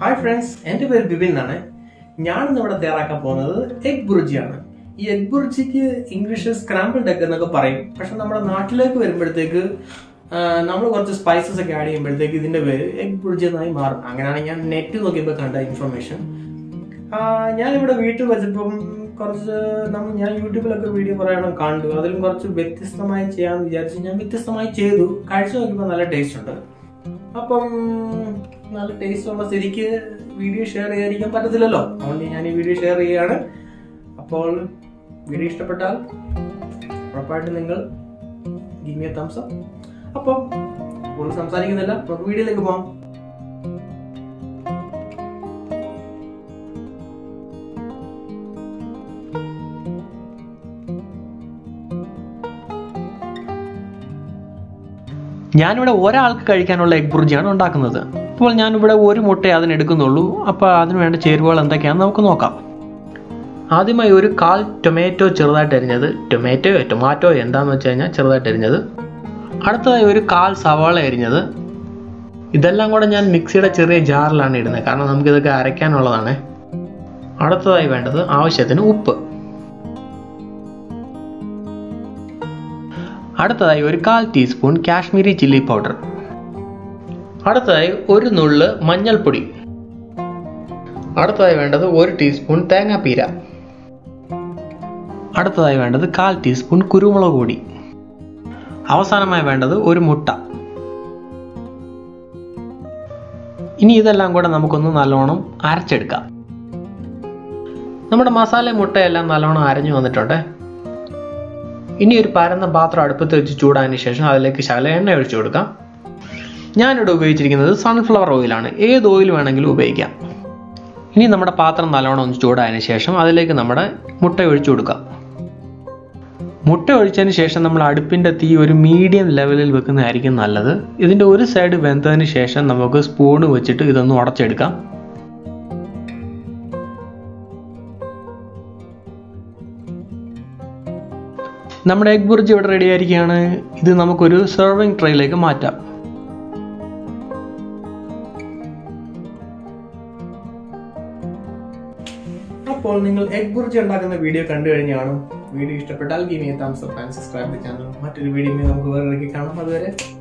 Hi friends, I am Bibin. I am going to make egg bhurji. This egg bhurji is English scrambled egg. But in our country, we spices and egg bhurji information. I am going to YouTube. I will share video. Give me a thumbs up. Video. I am going to make an egg bhurji. I am going to make an egg bhurji. I am going to tomato tomato. அடுத்ததாய் ஒரு 1/4 teaspoon Kashmiri chilli powder அடுத்ததாய் ஒரு നുള്ള് மஞ்சள் பொடி அடுத்ததாய் வேண்டது 1 teaspoon தேங்காய் Pira அடுத்ததாய் வேண்டது 1/4 teaspoon കുരുമുളകുപൊടി അവസാനമായി വേണ്ടது ഒരു മുട്ട ഇനി ഇതെല്ലാം കൂടി നമുക്കൊന്ന് നല്ലോണം അരച്ചെടുക്കാം നമ്മുടെ മസാല മുട്ട എല്ലാം നല്ലോണം അരഞ്ഞു വന്നിട്ടുണ്ട് In your parent, the bathroom is a chudanish. Yan do the sunflower oil and a oil and a glue baker. In the Namada Nalan on Chodanization, other like Namada, Mutta Chudka Mutta organization, the Mladipinda theory medium level Vikan Arikan Alada. Isn't over side Venthanization, Namaka spoon which it is on water chedka. നമ്മുടെ egg bhurji ഇവിടെ ready ആയിരിക്കുകയാണ് ഇത് നമുക്ക് ഒരു serving ട്രേയിലേക്ക് മാറ്റാം അപ്പോൾ നിങ്ങൾ egg bhurji ഉണ്ടാക്കുന്ന വീഡിയോ കണ്ടു കഴിഞ്ഞാണ് വീഡിയോ ഇഷ്ടപ്പെട്ടാൽ give me a thumbs up and subscribe the channel മറ്റൊരു വീഡിയോയിൽ നമുക്ക് വേറെ കാണാം അതുവരെ